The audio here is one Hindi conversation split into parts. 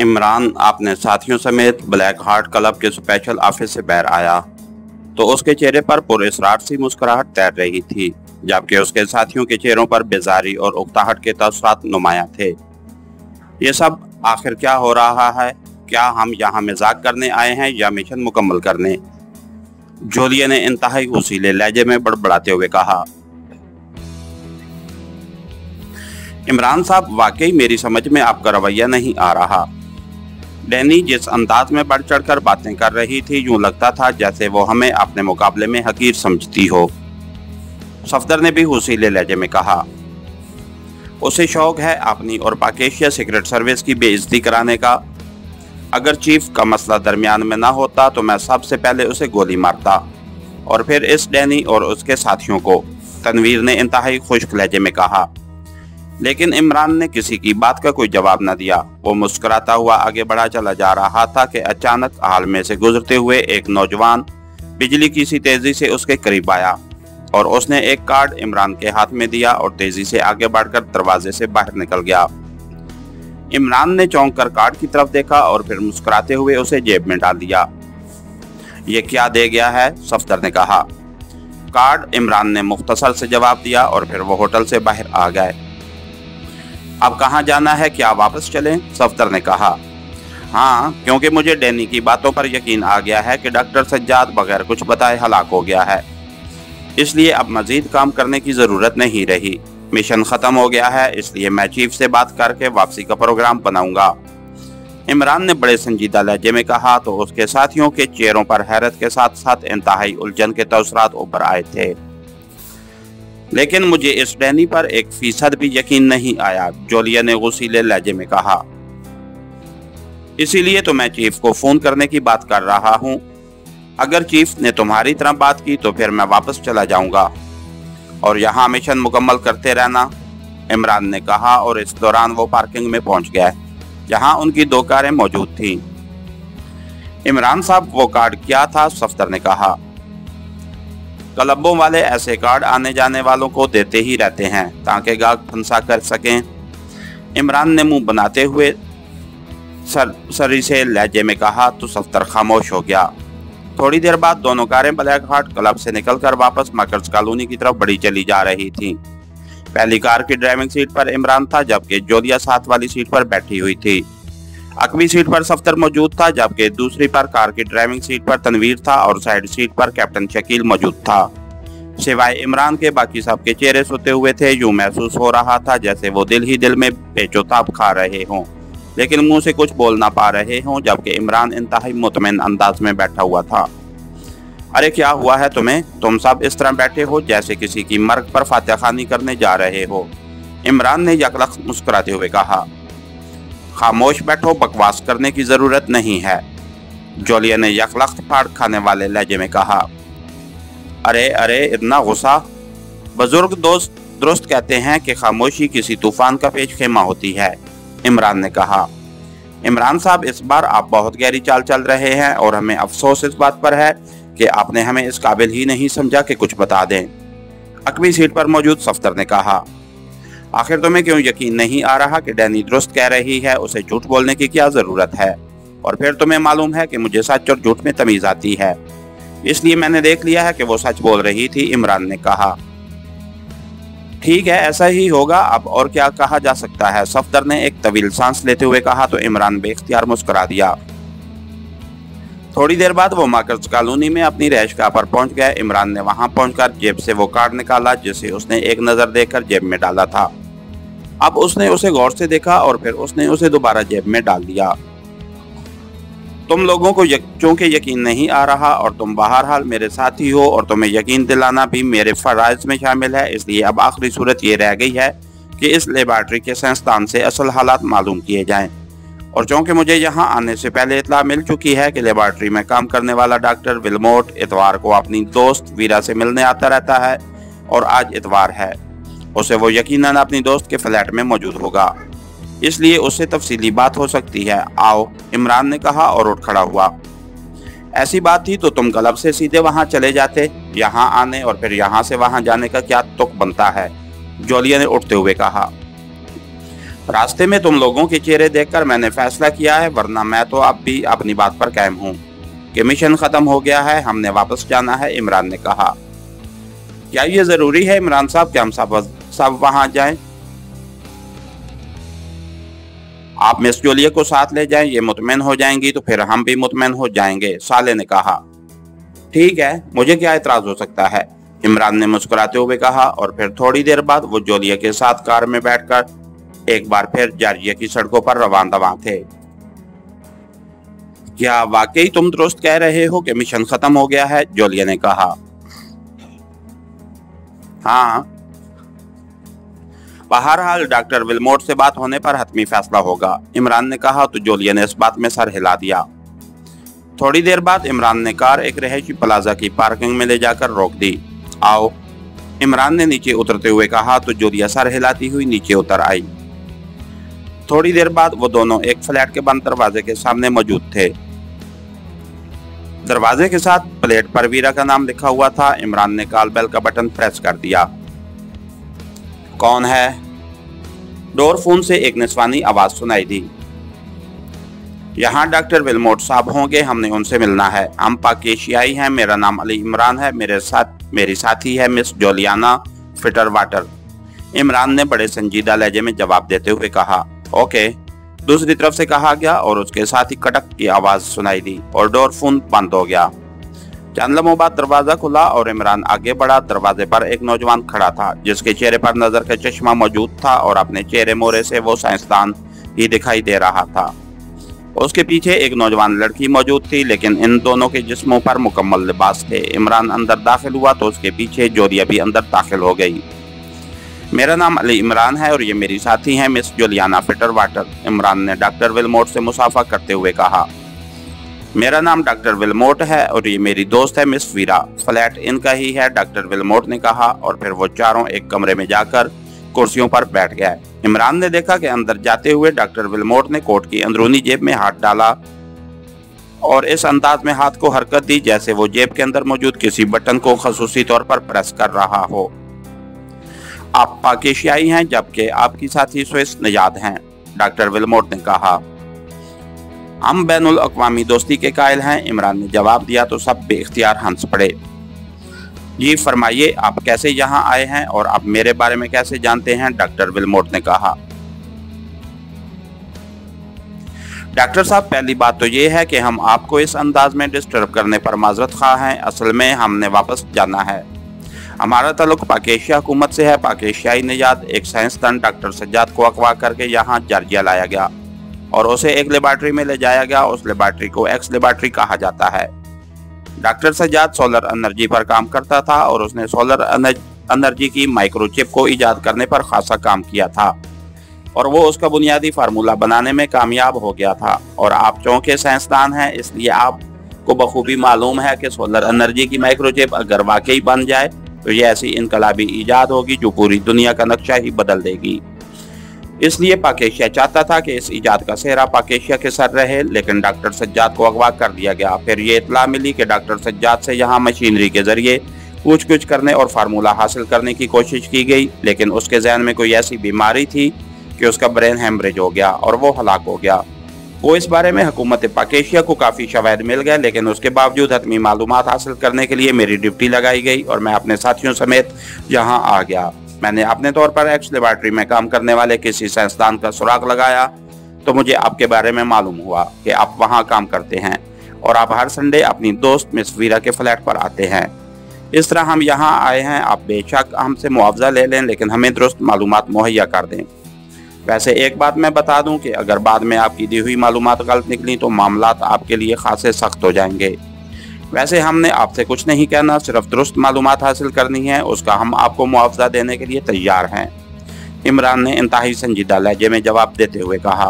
इमरान अपने साथियों समेत ब्लैक हार्ट क्लब के स्पेशल ऑफिस से बाहर आया तो उसके चेहरे पर पुरअसरार सी मुस्कुराहट तैर रही थी, जबकि उसके साथियों के चेहरों पर बेजारी और उकताहट के तासुरात नुमाया थे। ये सब आखिर क्या हो रहा है? क्या हम यहाँ मजाक करने आए हैं या मिशन मुकम्मल करने? जूलिया ने इंतहाई उसीले लहजे में बड़बड़ाते हुए कहा। इमरान साहब, वाकई मेरी समझ में आपका रवैया नहीं आ रहा। डैनी जिस अंदाज में बढ़ चढ़ कर बातें कर रही थी, यूं लगता था जैसे वो हमें अपने मुकाबले में हकीर समझती हो। सफदर ने भी उसीले लहजे में कहा। उसे शौक है अपनी और पाकिस्तान सीक्रेट सर्विस की बेइज्जती कराने का। अगर चीफ का मसला दरमियान में ना होता तो मैं सबसे पहले उसे गोली मारता और फिर इस डैनी और उसके साथियों को, तनवीर ने इंतहाई खुश्क लहजे में कहा। लेकिन इमरान ने किसी की बात का कोई जवाब न दिया। वो मुस्कुराता हुआ आगे बढ़ा चला जा रहा था कि अचानक हाल में से गुजरते हुए एक नौजवान बिजली की सी तेजी से उसके करीब आया और उसने एक कार्ड इमरान के हाथ में दिया और तेजी से आगे बढ़कर दरवाजे से बाहर निकल गया। इमरान ने चौंक कर कार्ड की तरफ देखा और फिर मुस्कुराते हुए उसे जेब में डाल दिया। ये क्या दे गया है? सफदर ने कहा। कार्ड, इमरान ने मुख्तसर से जवाब दिया और फिर वो होटल से बाहर आ गए। अब कहाँ जाना है, क्या वापस चलें? सफदर ने कहा। हाँ, क्योंकि मुझे डैनी की बातों पर यकीन आ गया है कि डॉक्टर सज्जाद बगैर कुछ बताए हलाक हो गया है, इसलिए अब मजीद काम करने की ज़रूरत नहीं रही। मिशन ख़त्म हो गया है, इसलिए मैं चीफ से बात करके वापसी का प्रोग्राम बनाऊंगा। इमरान ने बड़े संजीदा लहजे में कहा तो उसके साथियों के चेहरों पर हैरत के साथ साथ इंतहाई उलझन के तासुरात उभर आए थे। लेकिन मुझे इस डैनी पर 1% भी यकीन नहीं आया, जूलिया ने गुस्सीले लहजे में कहा। इसीलिए तो मैं चीफ को फोन करने की बात कर रहा हूँ। अगर चीफ ने तुम्हारी तरह बात की तो फिर मैं वापस चला जाऊंगा और यहाँ मिशन मुकम्मल करते रहना, इमरान ने कहा। और इस दौरान वो पार्किंग में पहुंच गए जहाँ उनकी दो कारें मौजूद थीं। इमरान साहब, वो कार्ड क्या था? सफदर ने कहा। क्लबों वाले ऐसे कार्ड आने जाने वालों को देते ही रहते हैं ताकि गाहक फंसा कर सकें, इमरान ने मुंह बनाते हुए सरी से लहजे में कहा तो सफदर खामोश हो गया। थोड़ी देर बाद दोनों कारें ब्लैक हार्ट क्लब से निकलकर वापस मकर्स कॉलोनी की तरफ बढ़ी चली जा रही थीं। पहली कार की ड्राइविंग सीट पर इमरान था, जबकि जूलिया साथ वाली सीट पर बैठी हुई थी। अगली सीट पर सफदर मौजूद था, जबकि दूसरी पर कार की ड्राइविंग सीट पर तनवीर था और साइड सीट पर कैप्टन शकील मौजूद था। सिवाय इमरान के बाकी सब के चेहरे सोते हुए थे। यूं महसूस हो रहा था जैसे वो दिल ही दिल में बेचौताब खा रहे हों, लेकिन मुंह से कुछ बोल ना पा रहे हों, जबकि इमरान इंतहाई मुतमईन अंदाज में बैठा हुआ था। अरे क्या हुआ है तुम्हें? तुम सब इस तरह बैठे हो जैसे किसी की मर्ग पर फातिहा खानी करने जा रहे हो, इमरान ने यकलख मुस्कुराते हुए कहा। खामोश बैठो, बकवास करने की ज़रूरत नहीं है, जूलिया ने यकलख्त फाड़ खाने वाले लहजे में कहा। अरे अरे, इतना गुस्सा? बुजुर्ग दोस्त दुरुस्त कहते हैं कि खामोशी किसी तूफान का पेश खेमा होती है, इमरान ने कहा। इमरान साहब, इस बार आप बहुत गहरी चाल चल रहे हैं और हमें अफसोस इस बात पर है कि आपने हमें इस काबिल ही नहीं समझा कि कुछ बता दें, अगली सीट पर मौजूद सफदर ने कहा। आखिर तुम्हें क्यों यकीन नहीं आ रहा कि डैनी दुरुस्त कह रही है? उसे झूठ बोलने की क्या ज़रूरत है? और फिर तुम्हें मालूम है कि मुझे सच और झूठ में तमीज़ आती है, इसलिए मैंने देख लिया है कि वो सच बोल रही थी, इमरान ने कहा। ठीक है, ऐसा ही होगा, अब और क्या कहा जा सकता है, सफदर ने एक तवील सांस लेते हुए कहा तो इमरान बेख्तियार मुस्कुरा दिया। थोड़ी देर बाद वो मार्केट्स कॉलोनी में अपनी रहइशगाह पर पहुंच गए। इमरान ने वहां पहुंचकर जेब से वो कार्ड निकाला जिसे उसने एक नज़र देखकर जेब में डाला था। अब उसने उसे गौर से देखा और फिर उसने उसे दोबारा जेब में डाल दिया। तुम लोगों को चूंकि यकीन नहीं आ रहा और तुम बहरहाल मेरे साथी हो और तुम्हें यकीन दिलाना भी मेरे फ़राइज़ में शामिल है, इसलिए अब आखिरी सूरत ये रह गई है कि इस लेबार्ट्री के साइंसदान से असल हालात मालूम किए जाएँ। और चूँकि मुझे यहाँ आने से पहले इतला मिल चुकी है कि लेबॉर्ट्री में काम करने वाला डॉक्टर विल्मोर्ट इतवार को अपनी दोस्त वीरा से मिलने आता रहता है और आज इतवार है, उसे वो यकीनन अपनी दोस्त के फ्लैट में मौजूद होगा, इसलिए उससे तफसीली बात हो सकती है। आओ, इमरान ने कहा और उठ खड़ा हुआ। ऐसी बात थी तो तुम क्लब से सीधे वहाँ चले जाते, यहाँ आने और फिर यहाँ से वहाँ जाने का क्या तुक बनता है, जूलिया ने उठते हुए कहा। रास्ते में तुम लोगों के चेहरे देखकर मैंने फैसला किया है, वरना मैं तो अब भी अपनी बात पर कायम हूँ कि मिशन खत्म हो गया है, हमने वापस जाना है। इमरान ने कहा। क्या ये जरूरी है इमरान साहब कि हम सब वहां जाएं? आप मिस जोलिया को साथ ले जाएं, ये मुतमैन हो जाएंगी तो फिर हम भी मुतमैन हो जाएंगे। साले ने कहा। ठीक है, मुझे क्या एतराज हो सकता है, इमरान ने मुस्कुराते हुए कहा। और फिर थोड़ी देर बाद वो जोलिया के साथ कार में बैठकर एक बार फिर जार्जिया की सड़कों पर रवान रवां थे। क्या वाकई तुम दुरुस्त कह रहे हो कि मिशन खत्म हो गया है, जोलिया ने कहा। हाँ, बहरहाल डॉक्टर विलमोट से बात होने पर हतमी फैसला होगा, इमरान ने कहा। तो जोलिया ने इस बात में सर हिला दिया। थोड़ी देर बाद इमरान ने कार एक रहायशी प्लाजा की पार्किंग में ले जाकर रोक दी। आओ, इमरान ने नीचे उतरते हुए कहा। तो जोलिया सर हिलाती हुई नीचे उतर आई। थोड़ी देर बाद वो दोनों एक फ्लैट के बंद दरवाजे के सामने मौजूद थे। दरवाजे के साथ प्लेट पर वीरा का नाम लिखा हुआ था। इमरान ने कॉल बेल का बटन प्रेस कर दिया। कौन है? डोर फोन से एक निस्वानी आवाज सुनाई दी। यहाँ डॉक्टर विलमोट साहब होंगे, हमने उनसे मिलना है। हम पाकिस्तानी हैं, मेरा नाम अली इमरान है, मेरी साथी है मिस जुलियाना फिटरवाटर, इमरान ने बड़े संजीदा लहजे में जवाब देते हुए कहा। ओके, दूसरी तरफ से कहा गया और उसके साथ ही कटक की आवाज सुनाई दी और डोर फोन बंद हो गया। चंद लम्हों बाद दरवाजा खुला और इमरान आगे बढ़ा। दरवाजे पर एक नौजवान खड़ा था जिसके चेहरे पर नजर का चश्मा मौजूद था और अपने चेहरे मोरे से वो साइंसदान ही दिखाई दे रहा था। उसके पीछे एक नौजवान लड़की मौजूद थी, लेकिन इन दोनों के जिस्मों पर मुकम्मल लिबास थे। इमरान अंदर दाखिल हुआ तो उसके पीछे जोरिया भी अंदर दाखिल हो गई। मेरा नाम अली इमरान है और ये मेरी साथी हैं मिस जुलियाना फिटरवाटर, इमरान ने डॉक्टर विलमोट से मुसाफा करते हुए कहा। मेरा नाम डॉक्टर विलमोट है और ये मेरी दोस्त है मिस वीरा, फ्लैट इनका ही है, डॉक्टर विलमोट ने कहा। और फिर वो चारों एक कमरे में जाकर कुर्सियों पर बैठ गए। इमरान ने देखा कि अंदर जाते हुए डॉक्टर विलमोट ने कोट की अंदरूनी जेब में हाथ डाला और इस अंदाज में हाथ को हरकत दी जैसे वो जेब के अंदर मौजूद किसी बटन को खसूसी तौर पर प्रेस कर रहा हो। आप पाकिस्तानी हैं जबकि आपकी साथी स्विस निजात हैं, डॉक्टर विलमोट ने कहा। हम बैनुल अक्वामी दोस्ती के कायल हैं, इमरान ने जवाब दिया। तो सब बेख्तियार हंस पड़े। जी फरमाइए, आप कैसे यहाँ आए हैं और आप मेरे बारे में कैसे जानते हैं, डॉक्टर विलमोट ने कहा। डॉक्टर साहब, पहली बात तो ये है कि हम आपको इस अंदाज में डिस्टर्ब करने पर माजरत खा हैं। असल में हमने वापस जाना है। हमारा ताल्लुक पाकिस्तानी हुकूमत से है। पाकिस्तानी निजात एक साइंसदान डॉक्टर सज्जाद को अगवा करके यहाँ जार्जिया लाया गया और उसे एक लेबॉर्ट्री में ले जाया गया। उस लेबॉर्ट्री को एक्स लेबॉर्ट्री कहा जाता है। डॉक्टर सज्जाद सोलर एनर्जी पर काम करता था और उसने सोलर एनर्जी की माइक्रोचिप को ईजाद करने पर खासा काम किया था और वो उसका बुनियादी फार्मूला बनाने में कामयाब हो गया था। और आप चौंके साइंसदान हैं, इसलिए आपको बखूबी मालूम है कि सोलर एनर्जी की माइक्रोचिप अगर वाकई बन जाए तो ये ऐसी इनकलाबी ईजाद होगी जो पूरी दुनिया का नक्शा ही बदल देगी। इसलिए पाकिस्तान चाहता था कि इस ईजाद का सेहरा पाकिस्तान के सर रहे, लेकिन डॉक्टर सज्जाद को अगवा कर दिया गया। फिर ये इतला मिली कि डॉक्टर सज्जाद से यहाँ मशीनरी के जरिए कुछ करने और फार्मूला हासिल करने की कोशिश की गई, लेकिन उसके जहन में कोई ऐसी बीमारी थी कि उसका ब्रेन हेमरेज हो गया और वो हलाक हो गया। वो इस बारे में हुकूमत पाकिस्तान को काफ़ी शवाहिद मिल गए, लेकिन उसके बावजूद हतमी मालूमात हासिल करने के लिए मेरी ड्यूटी लगाई गई और मैं अपने साथियों समेत यहाँ आ गया। मैंने अपने तौर पर एक्स लेबॉर्ट्री में काम करने वाले किसी साइंसदान का सुराग लगाया तो मुझे आपके बारे में मालूम हुआ कि आप वहाँ काम करते हैं और आप हर संडे अपनी दोस्त मिस वीरा के फ्लैट पर आते हैं। इस तरह हम यहाँ आए हैं। आप बेशक हमसे मुआवजा ले लें, लेकिन हमें दुरुस्त मालूमात मुहैया कर दें। वैसे एक बात मैं बता दूं कि अगर बाद में आपकी दी हुई मालूमात गलत निकली तो मामलात आपके लिए खासे सख्त हो जाएंगे। वैसे हमने आपसे कुछ नहीं कहना, सिर्फ दुरुस्त मालूमात हासिल करनी है, उसका हम आपको मुआवजा देने के लिए तैयार हैं, इमरान ने इंतहाई संजीदा लहजे में जवाब देते हुए कहा।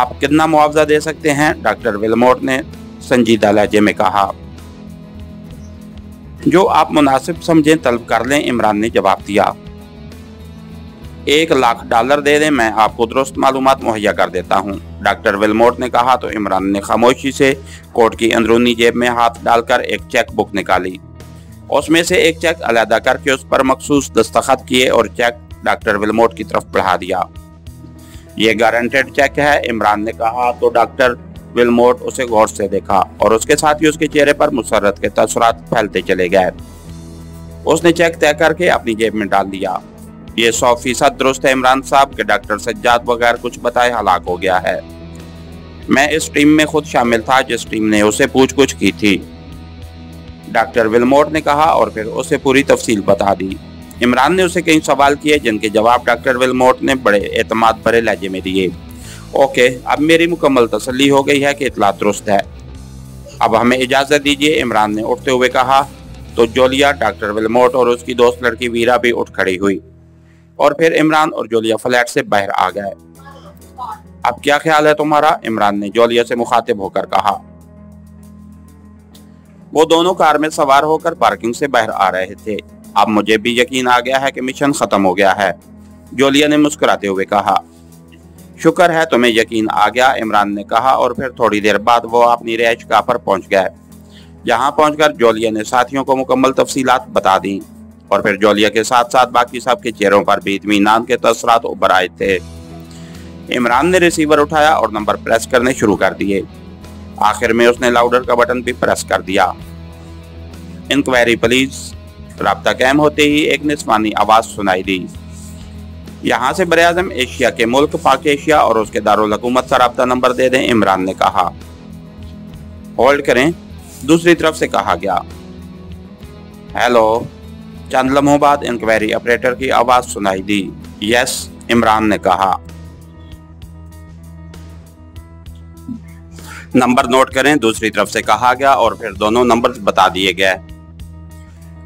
आप कितना मुआवजा दे सकते हैं, डॉक्टर विलमोट ने संजीदा लहजे में कहा। जो आप मुनासिब समझें तलब कर लें, इमरान ने जवाब दिया। $1,00,000 दे दें, मैं आपको दुरुस्त मालूमात मुहैया कर देता हूँ, डॉक्टर विलमोट ने कहा। तो इमरान ने खामोशी से कोट की अंदरूनी जेब में हाथ डालकर एक चेक बुक निकाली। उसमें से एक चेक अलहदा करके उस पर मखसूस दस्तखत किए और चेक डॉक्टर विलमोट की तरफ बढ़ा दिया। ये गारंटेड चेक है, इमरान ने कहा। तो डॉक्टर विलमोट उसे गौर से देखा और उसके साथ ही उसके चेहरे पर मुसरत के तासुरात फैलते चले गए। उसने चेक तय करके अपनी जेब में डाल दिया। ये 100% दुरुस्त है इमरान साहब के डॉक्टर सज्जाद बगैर कुछ बताए हलाक हो गया है। मैं इस टीम में खुद शामिल था जिस टीम ने उसे पूछ-पूछ की थी, डॉक्टर विलमोट ने कहा और फिर उसे पूरी तफसील बता दी। इमरान ने उसे कई सवाल किए जिनके जवाब डॉक्टर विलमोट ने बड़े एतमाद भरे लहजे में दिए। ओके, अब मेरी मुकम्मल तसल्ली हो गई है कि इतला दुरुस्त है, अब हमें इजाज़त दीजिए, इमरान ने उठते हुए कहा। तो जूलिया, डॉक्टर विलमोट और उसकी दोस्त लड़की वीरा भी उठ खड़ी हुई और फिर इमरान और जूलिया फ्लैट से बाहर आ गए। अब क्या ख्याल है तुम्हारा, इमरान ने जूलिया से मुखातिब होकर कहा। वो दोनों कार में सवार होकर पार्किंग से बाहर आ रहे थे। अब मुझे भी यकीन आ गया है कि मिशन खत्म हो गया है, जूलिया ने मुस्कुराते हुए कहा। शुक्र है तुम्हें यकीन आ गया, इमरान ने कहा और फिर थोड़ी देर बाद वो अपनी रिहाइशगाह पर पहुंच गए। यहाँ पहुंचकर जूलिया ने साथियों को मुकम्मल तफसीलात बता दी और फिर जूलिया के साथ साथ बाकी सबके चेहरों पर भी इत्मीनान के तासुरात उभर आए थे। इमरान ने रिसीवर उठाया और नंबर प्रेस करने शुरू कर दिए। आखिर में उसने लाउडर का बटन भी प्रेस कर दिया। इंक्वायरी प्लीज, राब्ता कायम होते ही एक निस्वानी आवाज़ सुनाई दी। यहाँ से बरआज़म एशिया के मुल्क पाक एशिया और उसके दारुल हुकूमत का राब्ता नंबर दे दें, इमरान ने कहा। होल्ड करें, दूसरी तरफ से कहा गया। हेलो, चंद लम्हों बाद इंक्वायरी ऑपरेटर की आवाज़ सुनाई दी। यस, इमरान ने कहा। नंबर नोट करें, दूसरी तरफ से कहा गया और फिर दोनों नंबर बता दिए गए।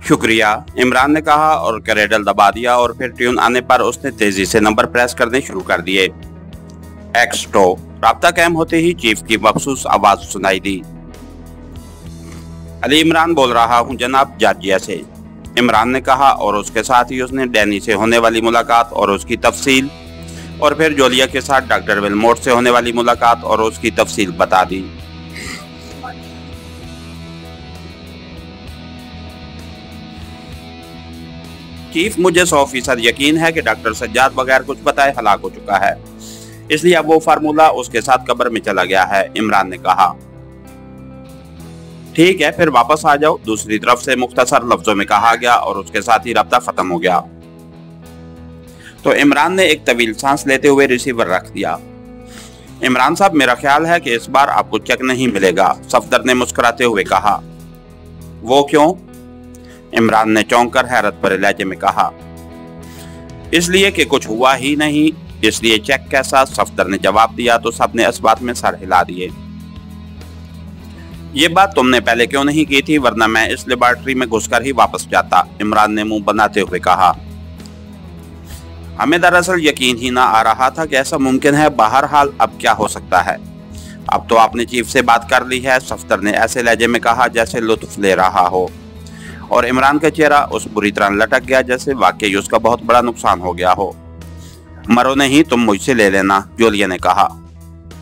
शुक्रिया, इमरान ने कहा और क्रेडल दबा दिया और फिर ट्यून आने पर उसने तेजी से नंबर प्रेस करने शुरू कर दिए। एक्सटो, राब्ता कायम होते ही चीफ की मखसूस आवाज़ सुनाई दी। अली इमरान बोल रहा हूँ जनाब, जॉर्जिया से, इमरान ने कहा और उसके साथ ही उसने डैनी से होने वाली मुलाकात और उसकी तफसील और फिर जूलिया के साथ डॉक्टर विलमोट से होने वाली मुलाकात और उसकी तफसील बता दी। चीफ, मुझे 100% यकीन है कि डॉक्टर सज्जाद बगैर कुछ बताए हलाक हो चुका है, इसलिए अब वो फार्मूला उसके साथ कब्र में चला गया है, इमरान ने कहा। ठीक है, फिर वापस आ जाओ, दूसरी तरफ से मुख्तसर लफ्जों में कहा गया और उसके साथ ही रब्ता खत्म हो गया। तो इमरान ने एक तवील सांस लेते हुए रिसीवर रख दिया। इमरान साहब, मेरा ख्याल है कि इस बार आपको चेक नहीं मिलेगा, सफदर ने मुस्कुराते हुए कहा। वो क्यों, इमरान ने चौंक कर हैरत भरे लहजे में कहा। इसलिए कि कुछ हुआ ही नहीं, इसलिए चेक कैसा, सफदर ने जवाब दिया। तो सबने इस बात में सर हिला दिए। ये बात तुमने पहले क्यों नहीं की थी, वरना मैं इस लेबोरेटरी में घुसकर ही वापस जाता, इमरान ने मुंह बनाते हुए कहा। हमें दरअसल यकीन ही ना आ रहा था कि ऐसा मुमकिन है, बहरहाल अब क्या हो सकता है, अब तो आपने चीफ से बात कर ली है, सफदर ने ऐसे लहजे में कहा जैसे लुत्फ ले रहा हो। और इमरान का चेहरा उस बुरी तरह लटक गया जैसे वाकई उसका बहुत बड़ा नुकसान हो गया हो। मरो नहीं, तुम मुझसे ले लेना, जूलिया ने कहा।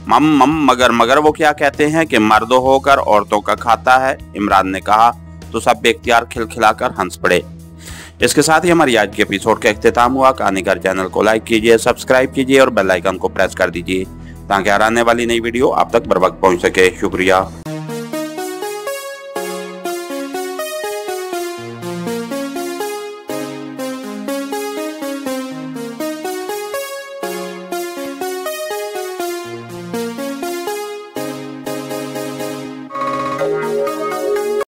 मम मगर वो क्या कहते हैं कि मर्द होकर औरतों का खाता है, इमरान ने कहा। तो सब बेख्तियार खिलखिलाकर हंस पड़े। इसके साथ ही हमारी आज के एपिसोड का अख्तिताम हुआ। कहानी घर चैनल को लाइक कीजिए, सब्सक्राइब कीजिए और बेल आइकन को प्रेस कर दीजिए ताकि हर आने वाली नई वीडियो आप तक बर वक्त पहुँच सके। शुक्रिया।